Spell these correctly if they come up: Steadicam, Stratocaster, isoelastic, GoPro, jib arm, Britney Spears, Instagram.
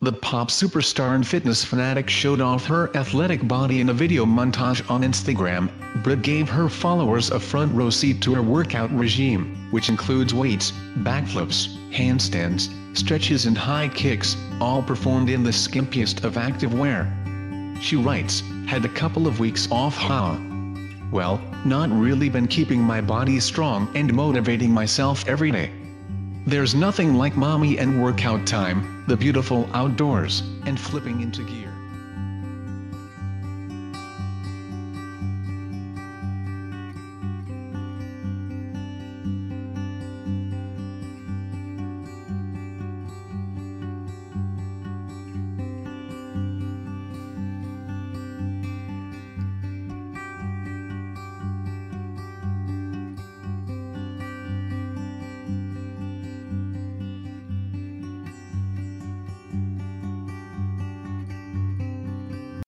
The pop superstar and fitness fanatic showed off her athletic body in a video montage on Instagram. Brit gave her followers a front row seat to her workout regime, which includes weights, backflips, handstands, stretches and high kicks, all performed in the skimpiest of activewear. She writes, "Had a couple of weeks off, huh? Well, not really, been keeping my body strong and motivating myself every day. There's nothing like mommy and workout time, the beautiful outdoors, and flipping into gear."